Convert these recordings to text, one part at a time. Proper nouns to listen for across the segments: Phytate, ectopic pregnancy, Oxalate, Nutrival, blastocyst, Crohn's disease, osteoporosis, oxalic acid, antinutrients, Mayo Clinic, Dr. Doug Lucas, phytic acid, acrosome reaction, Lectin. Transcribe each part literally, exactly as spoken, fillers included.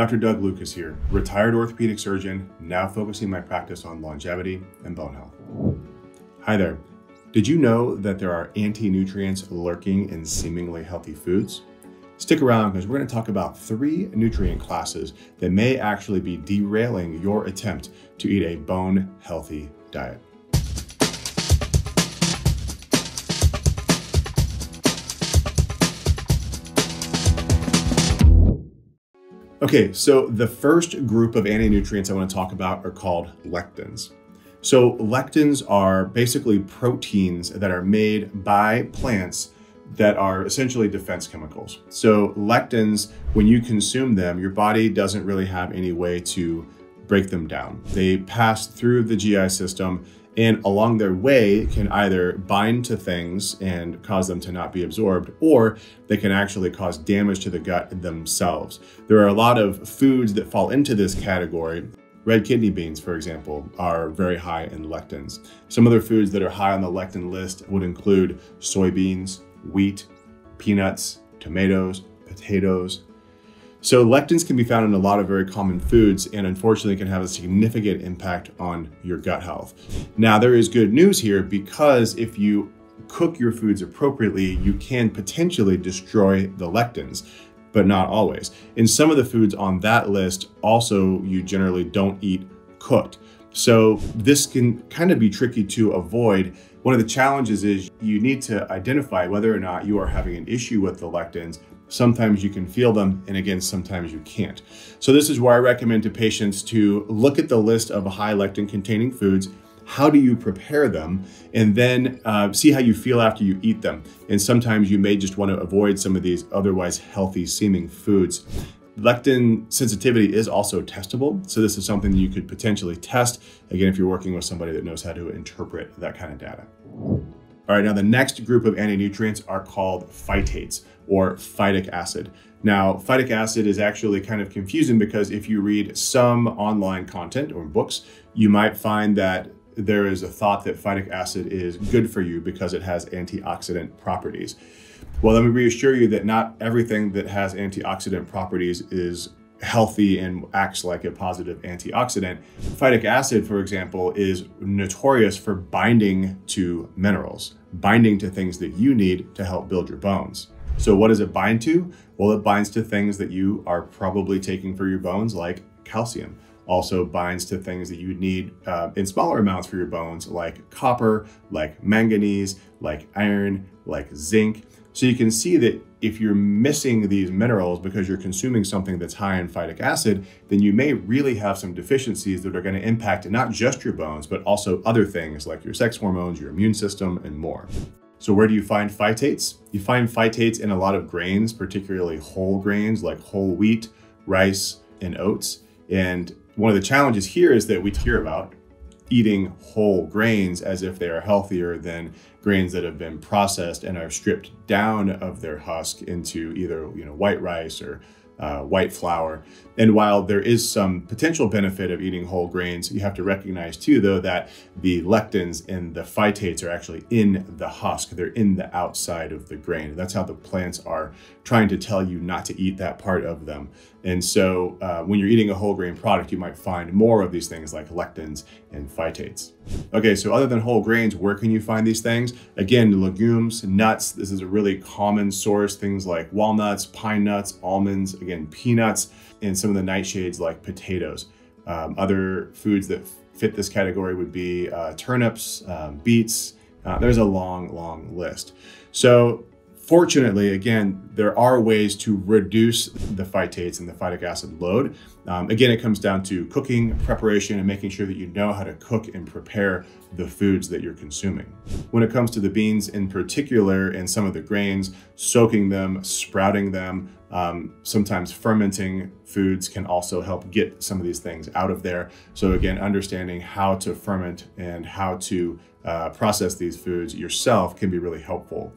Doctor Doug Lucas here, retired orthopedic surgeon, now focusing my practice on longevity and bone health. Hi there. Did you know that there are anti-nutrients lurking in seemingly healthy foods? Stick around because we're going to talk about three nutrient classes that may actually be derailing your attempt to eat a bone-healthy diet. Okay, so the first group of anti-nutrients I want to talk about are called lectins. So lectins are basically proteins that are made by plants that are essentially defense chemicals. So lectins, when you consume them, your body doesn't really have any way to break them down. They pass through the G I system and along their way can either bind to things and cause them to not be absorbed, or they can actually cause damage to the gut themselves. There are a lot of foods that fall into this category. Red kidney beans, for example, are very high in lectins. Some other foods that are high on the lectin list would include soybeans, wheat, peanuts, tomatoes, potatoes. So lectins can be found in a lot of very common foods and unfortunately can have a significant impact on your gut health. Now there is good news here, because if you cook your foods appropriately, you can potentially destroy the lectins, but not always. In some of the foods on that list, also you generally don't eat cooked. So this can kind of be tricky to avoid. One of the challenges is you need to identify whether or not you are having an issue with the lectins. Sometimes you can feel them, and again, sometimes you can't. So this is where I recommend to patients to look at the list of high lectin containing foods, how do you prepare them, and then uh, see how you feel after you eat them. And sometimes you may just want to avoid some of these otherwise healthy seeming foods. Lectin sensitivity is also testable. So this is something that you could potentially test, again, if you're working with somebody that knows how to interpret that kind of data. All right, now the next group of anti-nutrients are called phytates, or phytic acid. Now, phytic acid is actually kind of confusing because if you read some online content or books, you might find that there is a thought that phytic acid is good for you because it has antioxidant properties. Well, let me reassure you that not everything that has antioxidant properties is healthy and acts like a positive antioxidant. Phytic acid, for example, is notorious for binding to minerals, binding to things that you need to help build your bones. So what does it bind to? Well, it binds to things that you are probably taking for your bones, like calcium. Also binds to things that you need uh, in smaller amounts for your bones, like copper, like manganese, like iron, like zinc. So you can see that if you're missing these minerals because you're consuming something that's high in phytic acid, then you may really have some deficiencies that are going to impact not just your bones, but also other things like your sex hormones, your immune system, and more. So where do you find phytates? You find phytates in a lot of grains, particularly whole grains like whole wheat, rice, and oats. And one of the challenges here is that we hear about eating whole grains as if they are healthier than grains that have been processed and are stripped down of their husk into either, you know, white rice or uh, white flour. And while there is some potential benefit of eating whole grains, you have to recognize too, though, that the lectins and the phytates are actually in the husk. They're in the outside of the grain. That's how the plants are trying to tell you not to eat that part of them. And so uh, when you're eating a whole grain product, you might find more of these things like lectins and phytates. Okay, so other than whole grains, where can you find these things? Again, legumes, nuts. This is a really common source. Things like walnuts, pine nuts, almonds, again, peanuts, and some of the nightshades like potatoes. Um, other foods that fit this category would be uh, turnips, uh, beets. Uh, there's a long, long list. So fortunately, again, there are ways to reduce the phytates and the phytic acid load. Um, again, it comes down to cooking, preparation, and making sure that you know how to cook and prepare the foods that you're consuming. When it comes to the beans in particular and some of the grains, soaking them, sprouting them, um, sometimes fermenting foods can also help get some of these things out of there. So again, understanding how to ferment and how to uh, process these foods yourself can be really helpful.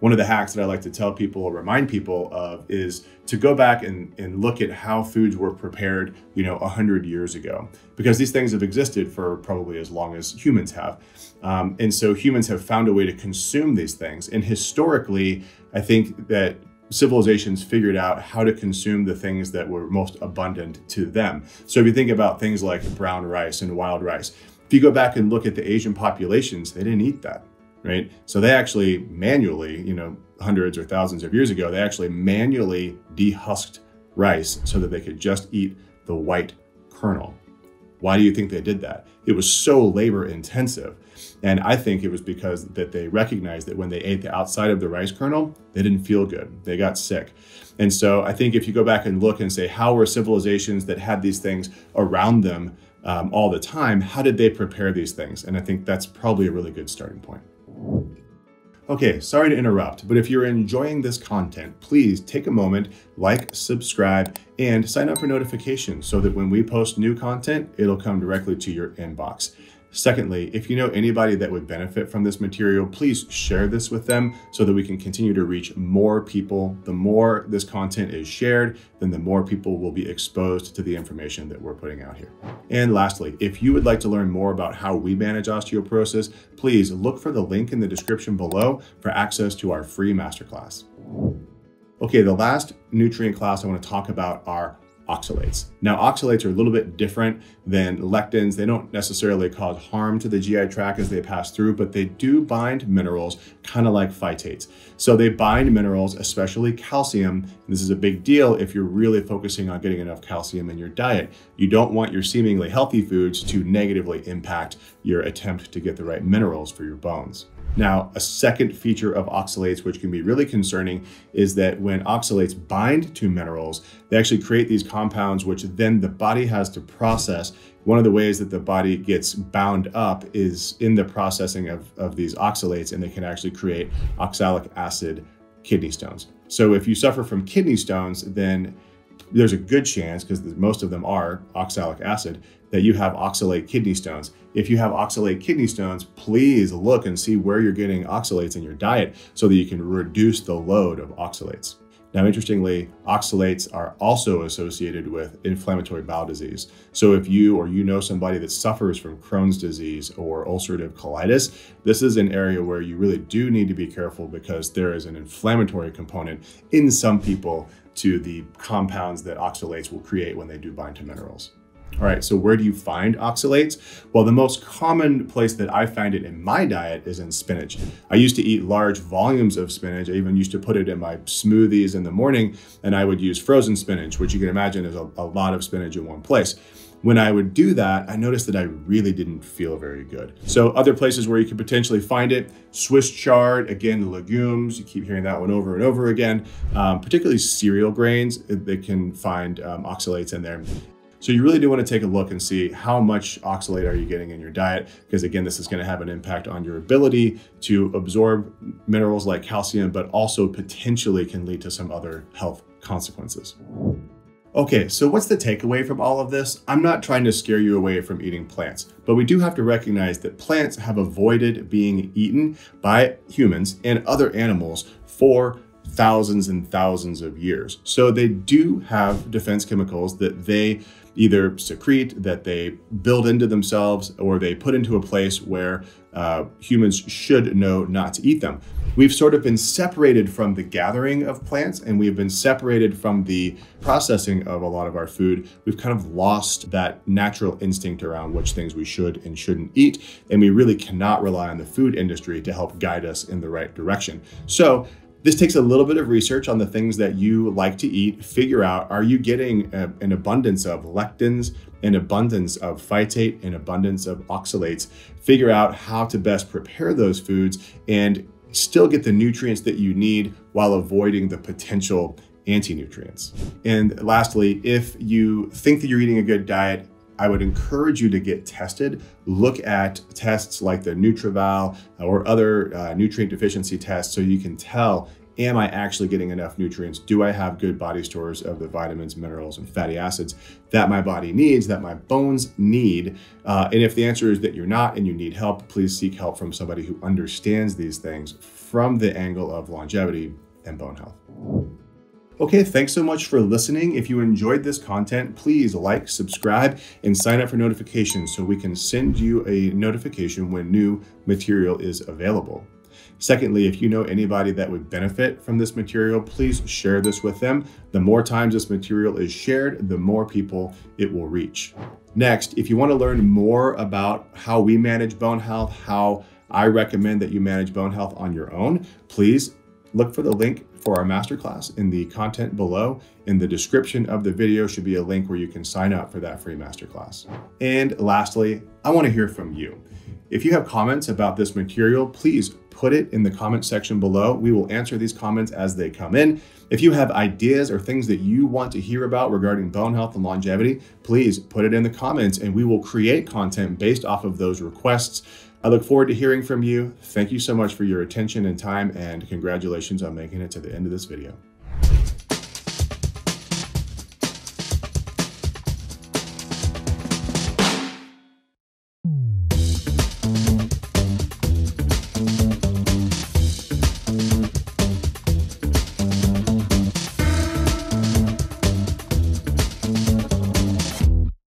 One of the hacks that I like to tell people or remind people of is to go back and, and look at how foods were prepared, you know, a hundred years ago, because these things have existed for probably as long as humans have. Um, and so humans have found a way to consume these things. And historically, I think that civilizations figured out how to consume the things that were most abundant to them. So if you think about things like brown rice and wild rice, if you go back and look at the Asian populations, they didn't eat that, right? So they actually manually, you know, hundreds or thousands of years ago, they actually manually dehusked rice so that they could just eat the white kernel. Why do you think they did that? It was so labor intensive. And I think it was because that they recognized that when they ate the outside of the rice kernel, they didn't feel good. They got sick. And so I think if you go back and look and say, how were civilizations that had these things around them um, all the time, how did they prepare these things? And I think that's probably a really good starting point. Okay, sorry to interrupt, but if you're enjoying this content, please take a moment, like, subscribe, and sign up for notifications so that when we post new content, it'll come directly to your inbox. Secondly, if you know anybody that would benefit from this material, please share this with them so that we can continue to reach more people. The more this content is shared, then the more people will be exposed to the information that we're putting out here. And lastly, if you would like to learn more about how we manage osteoporosis, please look for the link in the description below for access to our free masterclass. Okay, the last nutrient class I want to talk about are oxalates. Now, oxalates are a little bit different than lectins. They don't necessarily cause harm to the G I tract as they pass through, but they do bind minerals, kind of like phytates. So they bind minerals, especially calcium. This is a big deal if you're really focusing on getting enough calcium in your diet. You don't want your seemingly healthy foods to negatively impact your attempt to get the right minerals for your bones. Now, a second feature of oxalates, which can be really concerning, is that when oxalates bind to minerals, they actually create these compounds which then the body has to process. One of the ways that the body gets bound up is in the processing of, of these oxalates, and they can actually create oxalic acid kidney stones. So if you suffer from kidney stones, then there's a good chance, because most of them are oxalic acid, that you have oxalate kidney stones. If you have oxalate kidney stones, please look and see where you're getting oxalates in your diet so that you can reduce the load of oxalates. Now, interestingly, oxalates are also associated with inflammatory bowel disease. So if you or you know somebody that suffers from Crohn's disease or ulcerative colitis, this is an area where you really do need to be careful, because there is an inflammatory component in some people to the compounds that oxalates will create when they do bind to minerals. All right, so where do you find oxalates? Well, the most common place that I find it in my diet is in spinach. I used to eat large volumes of spinach. I even used to put it in my smoothies in the morning, and I would use frozen spinach, which you can imagine is a, a lot of spinach in one place. When I would do that, I noticed that I really didn't feel very good. So other places where you could potentially find it: Swiss chard, again, legumes. You keep hearing that one over and over again. Um, particularly cereal grains, they can find um, oxalates in there. So you really do want to take a look and see how much oxalate are you getting in your diet, because again, this is going to have an impact on your ability to absorb minerals like calcium, but also potentially can lead to some other health consequences. Okay, so what's the takeaway from all of this? I'm not trying to scare you away from eating plants, but we do have to recognize that plants have avoided being eaten by humans and other animals for thousands and thousands of years. So they do have defense chemicals that they either secrete, that they build into themselves, or they put into a place where uh, humans should know not to eat them. We've sort of been separated from the gathering of plants, and we've been separated from the processing of a lot of our food. We've kind of lost that natural instinct around which things we should and shouldn't eat, and we really cannot rely on the food industry to help guide us in the right direction. So this takes a little bit of research on the things that you like to eat. Figure out, are you getting a, an abundance of lectins, an abundance of phytate, an abundance of oxalates? Figure out how to best prepare those foods and still get the nutrients that you need while avoiding the potential anti-nutrients. And lastly, if you think that you're eating a good diet, I would encourage you to get tested. Look at tests like the Nutrival or other uh, nutrient deficiency tests so you can tell, am I actually getting enough nutrients? Do I have good body stores of the vitamins, minerals, and fatty acids that my body needs, that my bones need? Uh, and if the answer is that you're not and you need help, please seek help from somebody who understands these things from the angle of longevity and bone health. Okay, thanks so much for listening. If you enjoyed this content, please like, subscribe, and sign up for notifications so we can send you a notification when new material is available. Secondly, if you know anybody that would benefit from this material, please share this with them. The more times this material is shared, the more people it will reach. Next, if you want to learn more about how we manage bone health, how I recommend that you manage bone health on your own, please look for the link for our masterclass in the content below. In the description of the video should be a link where you can sign up for that free masterclass. And lastly, I want to hear from you. If you have comments about this material, please put it in the comment section below. We will answer these comments as they come in. If you have ideas or things that you want to hear about regarding bone health and longevity, please put it in the comments and we will create content based off of those requests. I look forward to hearing from you. Thank you so much for your attention and time, and congratulations on making it to the end of this video.